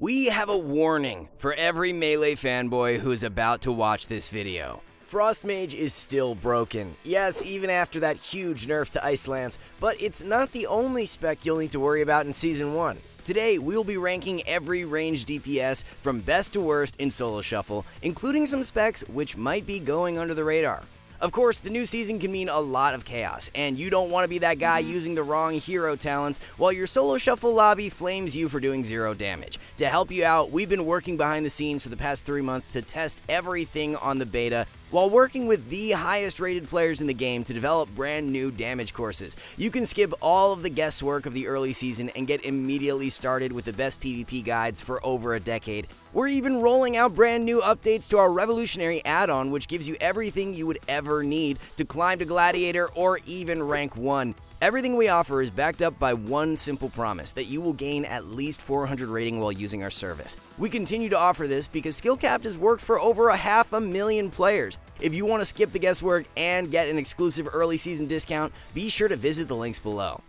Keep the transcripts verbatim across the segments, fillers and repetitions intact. We have a warning for every Melee fanboy who is about to watch this video. Frostmage is still broken, yes, even after that huge nerf to Ice Lance, but it's not the only spec you'll need to worry about in Season one. Today, we'll be ranking every range D P S from best to worst in Solo Shuffle, including some specs which might be going under the radar. Of course, the new season can mean a lot of chaos, and you don't want to be that guy using the wrong hero talents while your Solo Shuffle lobby flames you for doing zero damage. To help you out, we've been working behind the scenes for the past three months to test everything on the beta, while working with the highest rated players in the game to develop brand new damage courses. You can skip all of the guesswork of the early season and get immediately started with the best PvP guides for over a decade. We're even rolling out brand new updates to our revolutionary add-on, which gives you everything you would ever need to climb to Gladiator or even rank one. Everything we offer is backed up by one simple promise, that you will gain at least four hundred rating while using our service. We continue to offer this because Skillcapped has worked for over a half a million players. If you want to skip the guesswork and get an exclusive early season discount, be sure to visit the links below.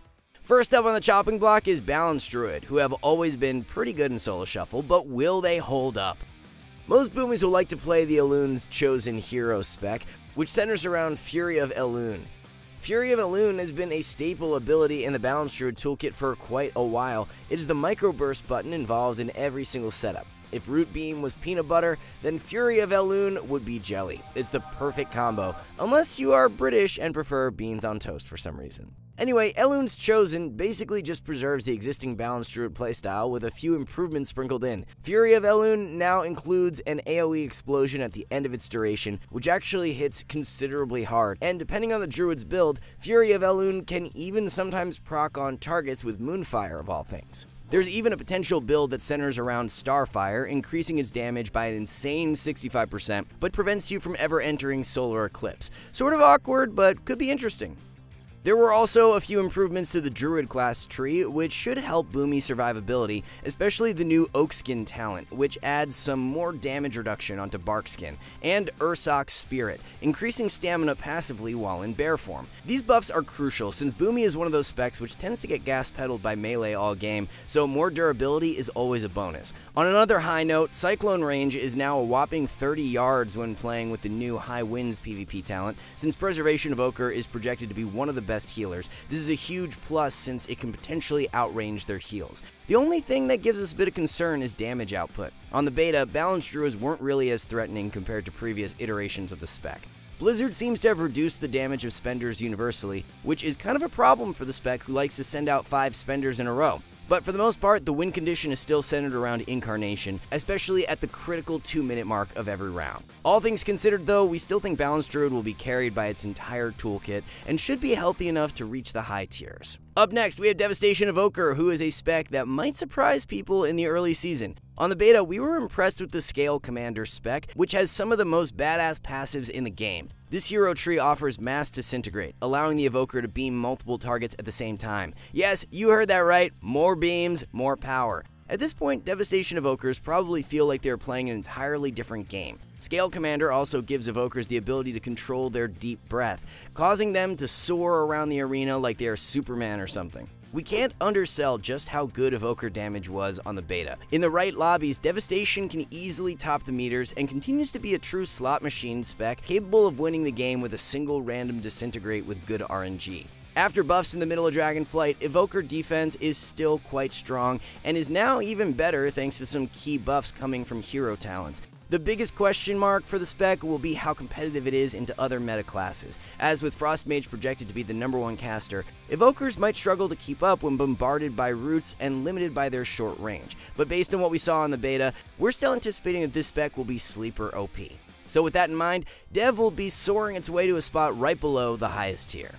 First up on the chopping block is Balanced Druid, who have always been pretty good in Solo Shuffle, but will they hold up? Most boomies will like to play the Elune's Chosen hero spec, which centers around Fury of Elune. Fury of Elune has been a staple ability in the Balanced Druid toolkit for quite a while. It is the microburst button involved in every single setup. If Root Beam was peanut butter, then Fury of Elune would be jelly. It's the perfect combo, unless you are British and prefer beans on toast for some reason. Anyway, Elune's Chosen basically just preserves the existing Balanced Druid playstyle with a few improvements sprinkled in. Fury of Elune now includes an AoE explosion at the end of its duration, which actually hits considerably hard, and depending on the Druid's build, Fury of Elune can even sometimes proc on targets with Moonfire of all things. There's even a potential build that centers around Starfire, increasing its damage by an insane sixty-five percent, but prevents you from ever entering Solar Eclipse. Sort of awkward, but could be interesting. There were also a few improvements to the Druid class tree, which should help Boomy survivability, especially the new Oakskin talent, which adds some more damage reduction onto Barkskin, and Ursoc's Spirit, increasing stamina passively while in bear form. These buffs are crucial since Boomy is one of those specs which tends to get gas pedaled by melee all game, so more durability is always a bonus. On another high note, Cyclone Range is now a whopping thirty yards when playing with the new High Winds PvP talent, since Preservation of Ochre is projected to be one of the best healers. This is a huge plus since it can potentially outrange their heals. The only thing that gives us a bit of concern is damage output. On the beta, Balanced Druids weren't really as threatening compared to previous iterations of the spec. Blizzard seems to have reduced the damage of spenders universally, which is kind of a problem for the spec who likes to send out five spenders in a row. But for the most part, the win condition is still centered around incarnation, especially at the critical two-minute mark of every round. All things considered though, we still think Balanced Druid will be carried by its entire toolkit and should be healthy enough to reach the high tiers. Up next, we have Devastation of Ochre, who is a spec that might surprise people in the early season. On the beta, we were impressed with the Scale Commander spec, which has some of the most badass passives in the game. This hero tree offers Mass Disintegrate, allowing the Evoker to beam multiple targets at the same time. Yes, you heard that right, more beams, more power. At this point, Devastation Evokers probably feel like they're playing an entirely different game. Scale Commander also gives Evokers the ability to control their deep breath, causing them to soar around the arena like they are Superman or something. We can't undersell just how good Evoker damage was on the beta. In the right lobbies, Devastation can easily top the meters and continues to be a true slot machine spec capable of winning the game with a single random Disintegrate with good R N G. After buffs in the middle of Dragonflight, Evoker defense is still quite strong and is now even better thanks to some key buffs coming from hero talents. The biggest question mark for the spec will be how competitive it is into other meta classes. As with Frostmage projected to be the number one caster, Evokers might struggle to keep up when bombarded by roots and limited by their short range. But based on what we saw in the beta, we're still anticipating that this spec will be sleeper O P. So with that in mind, Dev will be soaring its way to a spot right below the highest tier.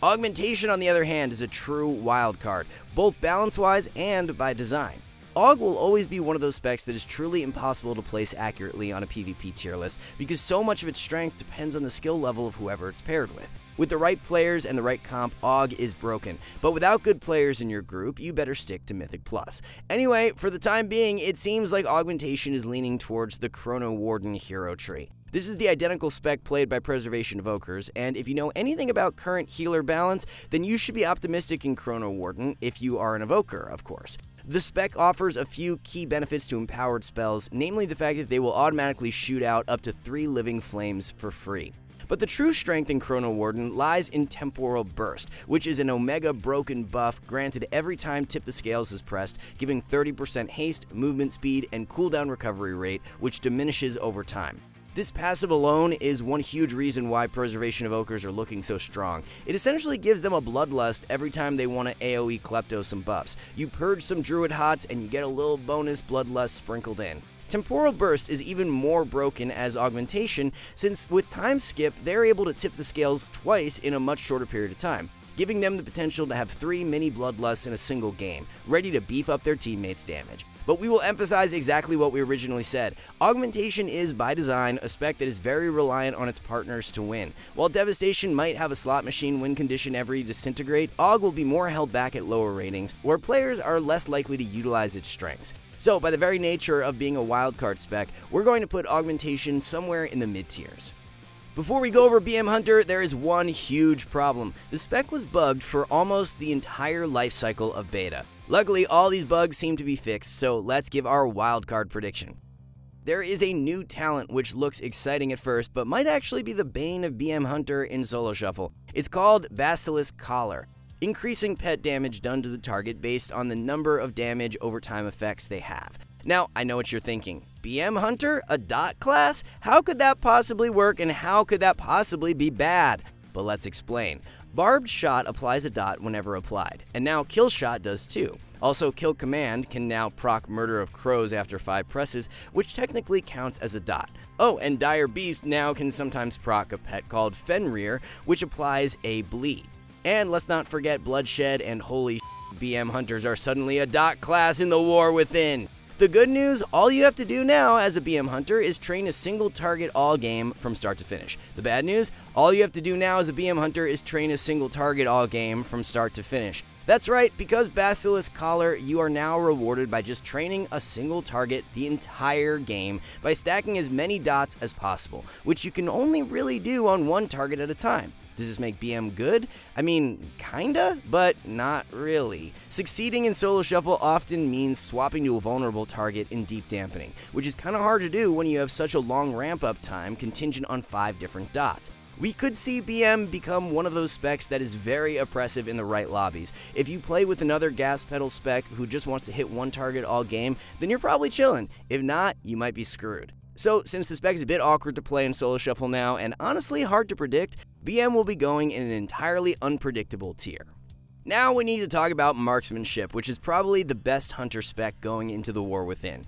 Augmentation, on the other hand, is a true wild card, both balance-wise and by design. Aug will always be one of those specs that is truly impossible to place accurately on a PvP tier list because so much of its strength depends on the skill level of whoever it's paired with. With the right players and the right comp, Aug is broken, but without good players in your group, you better stick to Mythic Plus. Anyway, for the time being, it seems like Augmentation is leaning towards the Chrono Warden hero tree. This is the identical spec played by Preservation of Ochres, and if you know anything about current healer balance, then you should be optimistic in Chrono Warden if you are an Evoker, of course. The spec offers a few key benefits to empowered spells, namely the fact that they will automatically shoot out up to three living flames for free. But the true strength in Chrono Warden lies in Temporal Burst, which is an Omega broken buff granted every time Tip the Scales is pressed, giving thirty percent haste, movement speed, and cooldown recovery rate, which diminishes over time. This passive alone is one huge reason why Preservation of Okers are looking so strong. It essentially gives them a bloodlust every time they want to AoE Klepto some buffs. You purge some Druid Hots and you get a little bonus bloodlust sprinkled in. Temporal Burst is even more broken as augmentation, since with time skip they're able to tip the scales twice in a much shorter period of time, giving them the potential to have three mini bloodlusts in a single game, ready to beef up their teammates' damage. But we will emphasize exactly what we originally said. Augmentation is, by design, a spec that is very reliant on its partners to win. While Devastation might have a slot machine win condition every Disintegrate, Aug will be more held back at lower ratings, where players are less likely to utilize its strengths. So, by the very nature of being a wildcard spec, we're going to put Augmentation somewhere in the mid-tiers. Before we go over B M Hunter, there is one huge problem. The spec was bugged for almost the entire life cycle of beta. Luckily, all these bugs seem to be fixed, so let's give our wildcard prediction. There is a new talent which looks exciting at first, but might actually be the bane of B M Hunter in Solo Shuffle. It's called Basilisk Collar, increasing pet damage done to the target based on the number of damage over time effects they have. Now, I know what you're thinking. B M Hunter? A dot class? How could that possibly work, and how could that possibly be bad? But let's explain. Barbed Shot applies a dot whenever applied, and now Kill Shot does too. Also, Kill Command can now proc Murder of Crows after five presses, which technically counts as a dot. Oh, and Dire Beast now can sometimes proc a pet called Fenrir, which applies a bleed. And let's not forget Bloodshed, and holy s***, B M Hunters are suddenly a dot class in the War Within. The good news, all you have to do now as a B M Hunter is train a single target all game from start to finish. The bad news, all you have to do now as a B M Hunter is train a single target all game from start to finish. That's right, because Basilisk Collar, you are now rewarded by just training a single target the entire game by stacking as many dots as possible, which you can only really do on one target at a time. Does this make B M good? I mean, kinda, but not really. Succeeding in Solo Shuffle often means swapping to a vulnerable target in Deep Dampening, which is kinda hard to do when you have such a long ramp-up time contingent on five different dots. We could see B M become one of those specs that is very oppressive in the right lobbies. If you play with another gas pedal spec who just wants to hit one target all game, then you're probably chillin'. If not, you might be screwed. So, since the spec is a bit awkward to play in Solo Shuffle now, and honestly hard to predict, B M will be going in an entirely unpredictable tier. Now we need to talk about Marksmanship, which is probably the best Hunter spec going into the War Within.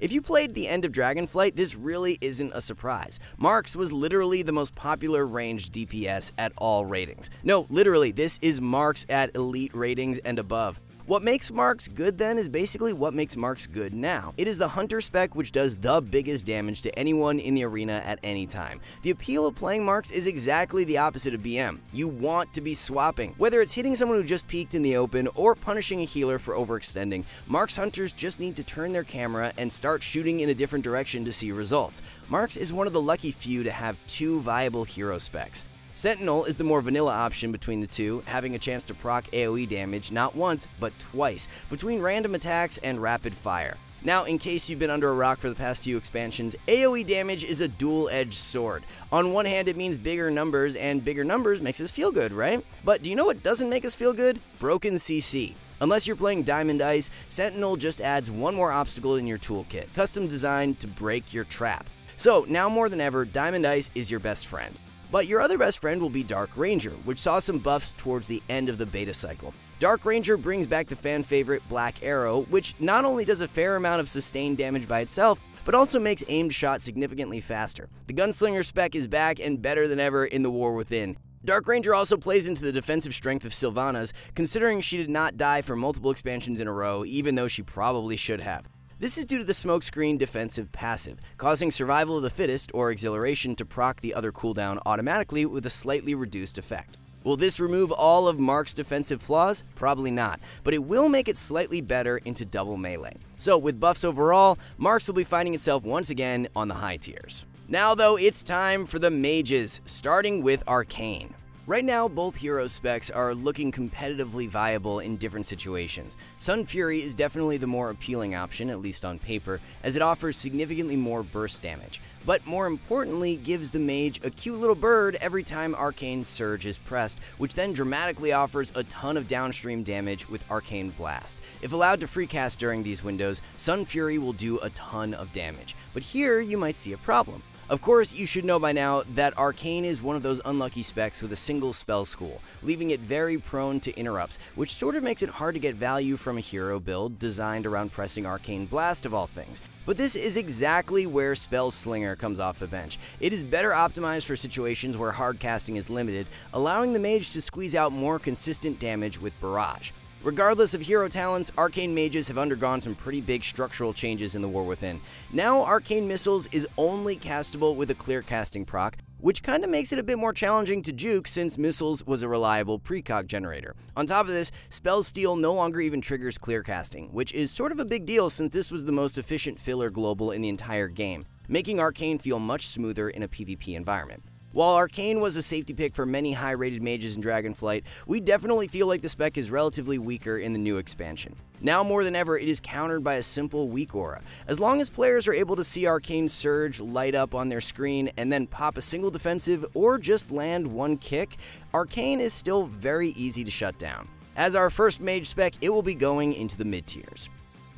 If you played the end of Dragonflight, this really isn't a surprise. Marks was literally the most popular ranged D P S at all ratings. No, literally, this is Marks at elite ratings and above. What makes Marks good then is basically what makes Marks good now. It is the Hunter spec which does the biggest damage to anyone in the arena at any time. The appeal of playing Marks is exactly the opposite of B M. You want to be swapping. Whether it's hitting someone who just peeked in the open or punishing a healer for overextending, Marks Hunters just need to turn their camera and start shooting in a different direction to see results. Marks is one of the lucky few to have two viable hero specs. Sentinel is the more vanilla option between the two, having a chance to proc AoE damage not once, but twice, between random attacks and rapid fire. Now, in case you've been under a rock for the past few expansions, AoE damage is a dual-edged sword. On one hand, it means bigger numbers, and bigger numbers makes us feel good, right? But do you know what doesn't make us feel good? Broken C C. Unless you're playing Diamond Ice, Sentinel just adds one more obstacle in your toolkit, custom designed to break your trap. So, now more than ever, Diamond Ice is your best friend. But your other best friend will be Dark Ranger, which saw some buffs towards the end of the beta cycle. Dark Ranger brings back the fan favorite Black Arrow, which not only does a fair amount of sustained damage by itself, but also makes aimed shot significantly faster. The Gunslinger spec is back and better than ever in the War Within. Dark Ranger also plays into the defensive strength of Sylvanas, considering she did not die for multiple expansions in a row, even though she probably should have. This is due to the Smokescreen defensive passive, causing Survival of the Fittest or Exhilaration to proc the other cooldown automatically with a slightly reduced effect. Will this remove all of Mark's defensive flaws? Probably not, but it will make it slightly better into double melee. So with buffs overall, Mark's will be finding itself once again on the high tiers. Now though, it's time for the mages, starting with Arcane. Right now, both hero specs are looking competitively viable in different situations. Sun Fury is definitely the more appealing option, at least on paper, as it offers significantly more burst damage, but more importantly gives the mage a cute little bird every time Arcane Surge is pressed, which then dramatically offers a ton of downstream damage with Arcane Blast. If allowed to freecast during these windows, Sun Fury will do a ton of damage, but here you might see a problem. Of course, you should know by now that Arcane is one of those unlucky specs with a single spell school, leaving it very prone to interrupts, which sort of makes it hard to get value from a hero build designed around pressing Arcane Blast of all things. But this is exactly where Spell Slinger comes off the bench. It is better optimized for situations where hard casting is limited, allowing the mage to squeeze out more consistent damage with barrage. Regardless of hero talents, Arcane Mages have undergone some pretty big structural changes in the War Within. Now Arcane Missiles is only castable with a Clear Casting proc, which kinda makes it a bit more challenging to juke since Missiles was a reliable precog generator. On top of this, Spell Steal no longer even triggers Clear Casting, which is sort of a big deal since this was the most efficient filler global in the entire game, making Arcane feel much smoother in a PvP environment. While Arcane was a safety pick for many high-rated mages in Dragonflight, we definitely feel like the spec is relatively weaker in the new expansion. Now more than ever, it is countered by a simple weak aura. As long as players are able to see Arcane Surge light up on their screen and then pop a single defensive or just land one kick, Arcane is still very easy to shut down. As our first mage spec, it will be going into the mid-tiers.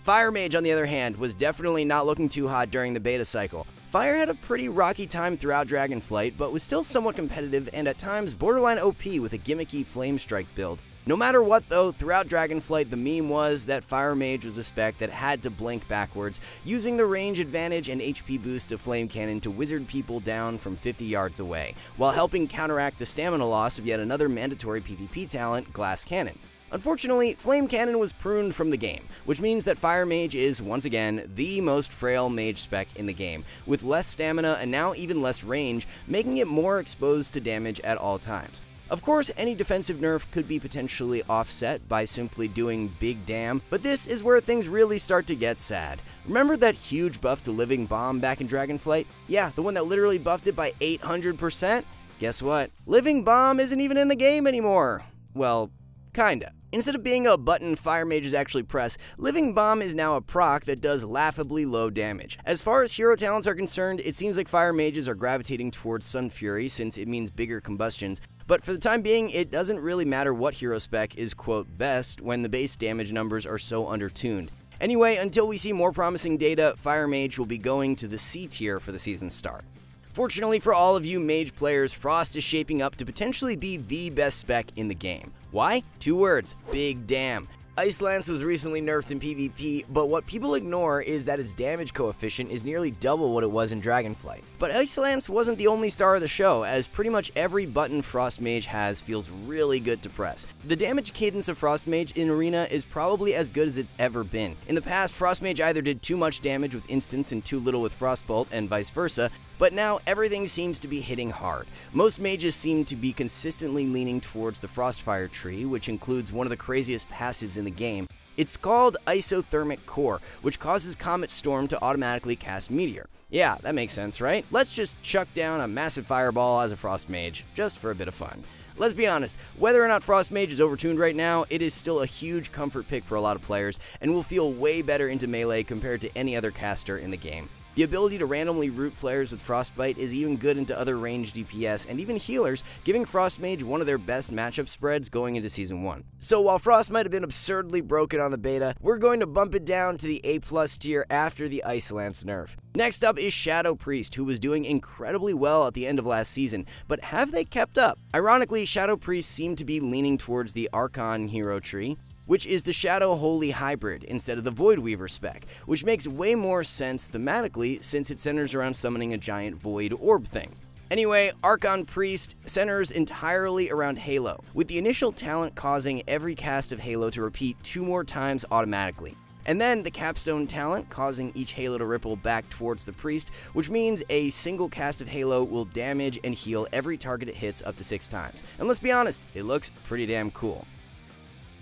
Fire Mage, on the other hand, was definitely not looking too hot during the beta cycle. Fire had a pretty rocky time throughout Dragonflight, but was still somewhat competitive and at times borderline O P with a gimmicky Flame Strike build. No matter what though, throughout Dragonflight the meme was that Fire Mage was a spec that had to blink backwards, using the range advantage and H P boost of Flame Cannon to wizard people down from fifty yards away, while helping counteract the stamina loss of yet another mandatory PvP talent, Glass Cannon. Unfortunately, Flame Cannon was pruned from the game, which means that Fire Mage is, once again, the most frail mage spec in the game, with less stamina and now even less range, making it more exposed to damage at all times. Of course, any defensive nerf could be potentially offset by simply doing big damn, but this is where things really start to get sad. Remember that huge buff to Living Bomb back in Dragonflight? Yeah, the one that literally buffed it by eight hundred percent? Guess what? Living Bomb isn't even in the game anymore. Well, kinda. Instead of being a button Fire Mages actually press, Living Bomb is now a proc that does laughably low damage. As far as hero talents are concerned, it seems like Fire Mages are gravitating towards Sun Fury since it means bigger combustions, but for the time being, it doesn't really matter what hero spec is quote best when the base damage numbers are so undertuned. Anyway, until we see more promising data, Fire Mage will be going to the C tier for the season start. Fortunately for all of you mage players, Frost is shaping up to potentially be the best spec in the game. Why? Two words: big damn. Ice Lance was recently nerfed in PvP, but what people ignore is that its damage coefficient is nearly double what it was in Dragonflight. But Ice Lance wasn't the only star of the show, as pretty much every button Frost Mage has feels really good to press. The damage cadence of Frost Mage in Arena is probably as good as it's ever been. In the past, Frost Mage either did too much damage with instants and too little with Frostbolt, and vice versa, but now everything seems to be hitting hard. Most mages seem to be consistently leaning towards the Frostfire tree, which includes one of the craziest passives in the game. It's called Isothermic Core, which causes Comet Storm to automatically cast Meteor. Yeah, that makes sense, right? Let's just chuck down a massive fireball as a Frost Mage, just for a bit of fun. Let's be honest, whether or not Frost Mage is overtuned right now, it is still a huge comfort pick for a lot of players, and will feel way better into melee compared to any other caster in the game. The ability to randomly root players with Frostbite is even good into other ranged D P S and even healers, giving Frost Mage one of their best matchup spreads going into Season one. So while Frost might have been absurdly broken on the beta, we're going to bump it down to the A plus tier after the Ice Lance nerf. Next up is Shadow Priest, who was doing incredibly well at the end of last season, but have they kept up? Ironically, Shadow Priest seemed to be leaning towards the Archon hero tree, which is the Shadow Holy hybrid instead of the Void Weaver spec, which makes way more sense thematically since it centers around summoning a giant void orb thing. Anyway, Archon Priest centers entirely around Halo, with the initial talent causing every cast of Halo to repeat two more times automatically, and then the Capstone talent causing each Halo to ripple back towards the Priest, which means a single cast of Halo will damage and heal every target it hits up to six times. And let's be honest, it looks pretty damn cool.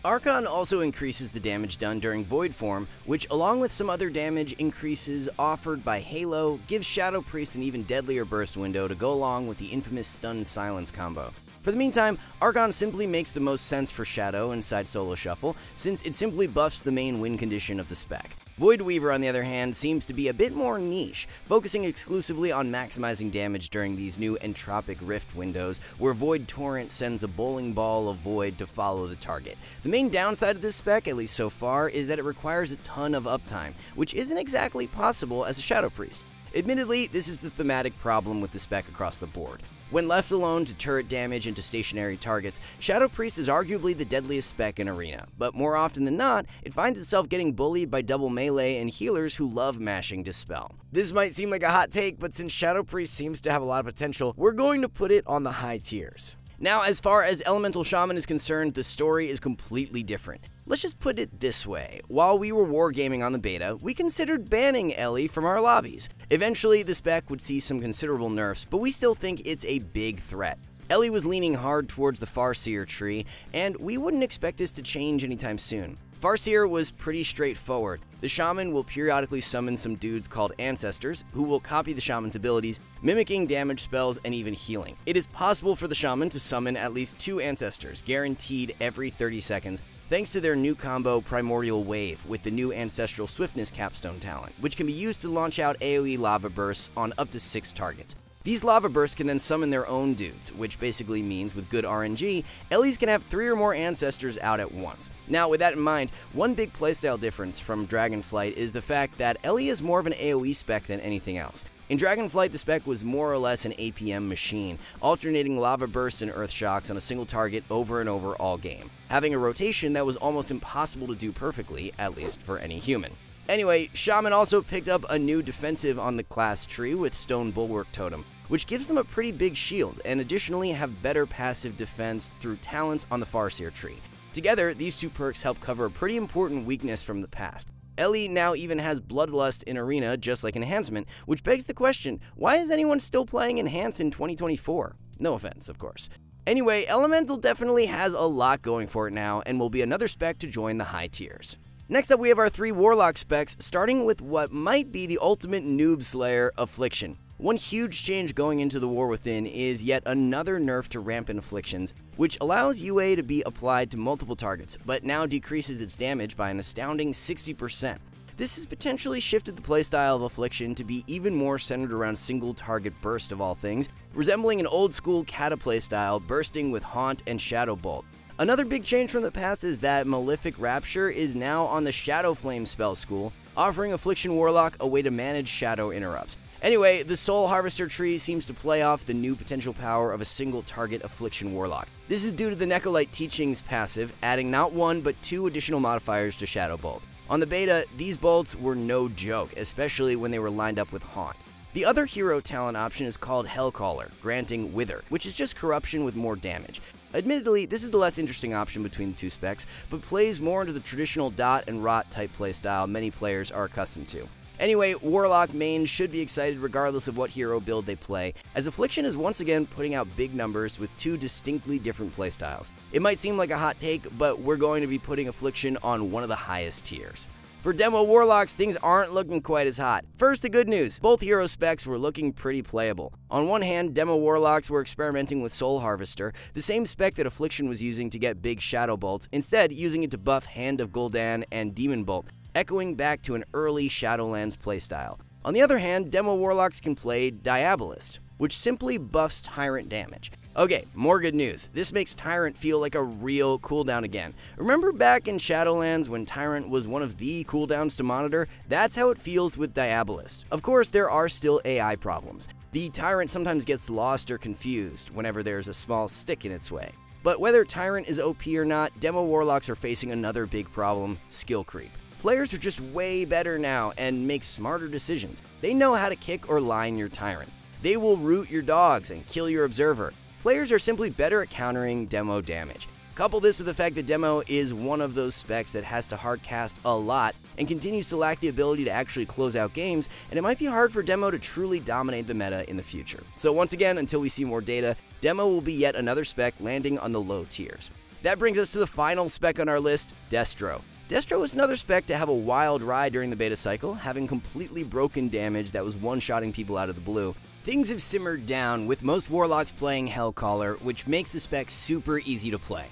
Archon also increases the damage done during Void form, which along with some other damage increases offered by Halo, gives Shadow Priest an even deadlier burst window to go along with the infamous Stun Silence combo. For the meantime, Archon simply makes the most sense for Shadow inside Solo Shuffle, since it simply buffs the main win condition of the spec. Void Weaver, on the other hand, seems to be a bit more niche, focusing exclusively on maximizing damage during these new Entropic Rift windows, where Void Torrent sends a bowling ball of Void to follow the target. The main downside of this spec, at least so far, is that it requires a ton of uptime, which isn't exactly possible as a Shadow Priest. Admittedly, this is the thematic problem with the spec across the board. When left alone to turret damage into stationary targets, Shadow Priest is arguably the deadliest spec in Arena, but more often than not, it finds itself getting bullied by double melee and healers who love mashing Dispel. This might seem like a hot take, but since Shadow Priest seems to have a lot of potential, we're going to put it on the high tiers. Now, as far as Elemental Shaman is concerned, the story is completely different. Let's just put it this way, while we were wargaming on the beta, we considered banning Ellie from our lobbies. Eventually, the spec would see some considerable nerfs, but we still think it's a big threat. Ellie was leaning hard towards the Farseer tree, and we wouldn't expect this to change anytime soon. Farseer was pretty straightforward. The Shaman will periodically summon some dudes called Ancestors, who will copy the Shaman's abilities, mimicking damage spells and even healing. It is possible for the Shaman to summon at least two Ancestors, guaranteed every thirty seconds, thanks to their new combo Primordial Wave with the new Ancestral Swiftness capstone talent, which can be used to launch out AoE Lava Bursts on up to six targets. These Lava Bursts can then summon their own dudes, which basically means with good R N G, Ellies can have three or more Ancestors out at once. Now with that in mind, one big playstyle difference from Dragonflight is the fact that Ellie is more of an AoE spec than anything else. In Dragonflight, the spec was more or less an A P M machine, alternating Lava Bursts and Earth Shocks on a single target over and over all game, having a rotation that was almost impossible to do perfectly, at least for any human. Anyway, Shaman also picked up a new defensive on the class tree with Stone Bulwark Totem, which gives them a pretty big shield, and additionally have better passive defense through talents on the Farseer tree. Together, these two perks help cover a pretty important weakness from the past. Ellie now even has Bloodlust in Arena, just like Enhancement, which begs the question, why is anyone still playing Enhance in twenty twenty-four? No offense, of course. Anyway, Elemental definitely has a lot going for it now, and will be another spec to join the high tiers. Next up, we have our three Warlock specs, starting with what might be the ultimate noob slayer, Affliction. One huge change going into the War Within is yet another nerf to Rampant Afflictions, which allows U A to be applied to multiple targets, but now decreases its damage by an astounding sixty percent. This has potentially shifted the playstyle of Affliction to be even more centered around single target burst of all things, resembling an old school Kata playstyle bursting with Haunt and Shadow Bolt. Another big change from the past is that Malefic Rapture is now on the Shadow Flame spell school, offering Affliction Warlock a way to manage Shadow interrupts. Anyway, the Soul Harvester tree seems to play off the new potential power of a single target Affliction Warlock. This is due to the Necrolite Teachings passive, adding not one but two additional modifiers to Shadow Bolt. On the beta, these bolts were no joke, especially when they were lined up with Haunt. The other hero talent option is called Hellcaller, granting Wither, which is just corruption with more damage. Admittedly, this is the less interesting option between the two specs, but plays more into the traditional dot and rot type playstyle many players are accustomed to. Anyway, Warlock mains should be excited regardless of what hero build they play, as Affliction is once again putting out big numbers with two distinctly different playstyles. It might seem like a hot take, but we're going to be putting Affliction on one of the highest tiers. For Demo Warlocks, things aren't looking quite as hot. First, the good news, both hero specs were looking pretty playable. On one hand, Demo Warlocks were experimenting with Soul Harvester, the same spec that Affliction was using to get big Shadow Bolts, instead using it to buff Hand of Gul'dan and Demon Bolt, echoing back to an early Shadowlands playstyle. On the other hand, Demo Warlocks can play Diabolist, which simply buffs Tyrant damage. Okay, more good news. This makes Tyrant feel like a real cooldown again. Remember back in Shadowlands when Tyrant was one of the cooldowns to monitor? That's how it feels with Diabolist. Of course, there are still A I problems. The Tyrant sometimes gets lost or confused whenever there's a small stick in its way. But whether Tyrant is O P or not, Demo Warlocks are facing another big problem, skill creep. Players are just way better now and make smarter decisions. They know how to kick or line your Tyrant. They will root your dogs and kill your Observer. Players are simply better at countering Demo damage. Couple this with the fact that Demo is one of those specs that has to hardcast a lot and continues to lack the ability to actually close out games, and it might be hard for Demo to truly dominate the meta in the future. So once again, until we see more data, Demo will be yet another spec landing on the low tiers. That brings us to the final spec on our list, Destro. Destro was another spec to have a wild ride during the beta cycle, having completely broken damage that was one-shotting people out of the blue. Things have simmered down, with most Warlocks playing Hellcaller, which makes the spec super easy to play.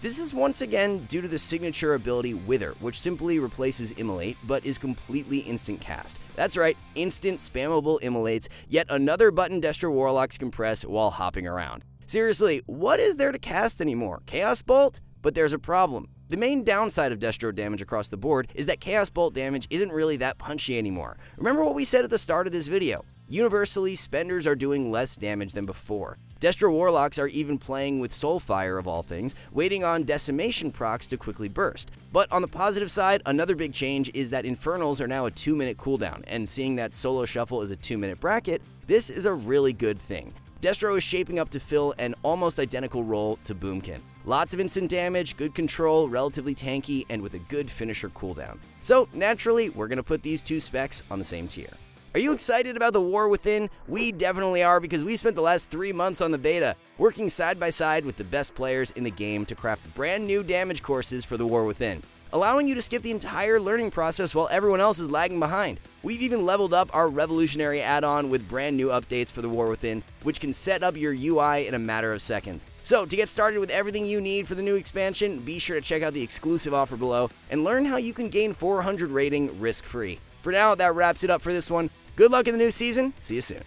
This is once again due to the signature ability Wither, which simply replaces Immolate, but is completely instant cast. That's right, instant spammable Immolates, yet another button Destro Warlocks can press while hopping around. Seriously, what is there to cast anymore? Chaos Bolt? But there's a problem. The main downside of Destro damage across the board is that Chaos Bolt damage isn't really that punchy anymore. Remember what we said at the start of this video? Universally, spenders are doing less damage than before. Destro Warlocks are even playing with Soulfire of all things, waiting on decimation procs to quickly burst. But on the positive side, another big change is that Infernals are now a two minute cooldown, and seeing that Solo Shuffle is a two minute bracket, this is a really good thing. Destro is shaping up to fill an almost identical role to Boomkin. Lots of instant damage, good control, relatively tanky, and with a good finisher cooldown. So naturally, we're going to put these two specs on the same tier. Are you excited about the War Within? We definitely are, because we spent the last three months on the beta, working side by side with the best players in the game to craft brand new damage courses for the War Within, allowing you to skip the entire learning process while everyone else is lagging behind. We've even leveled up our revolutionary add-on with brand new updates for the War Within, which can set up your U I in a matter of seconds. So to get started with everything you need for the new expansion, be sure to check out the exclusive offer below and learn how you can gain four hundred rating risk-free. For now, that wraps it up for this one. Good luck in the new season. See you soon.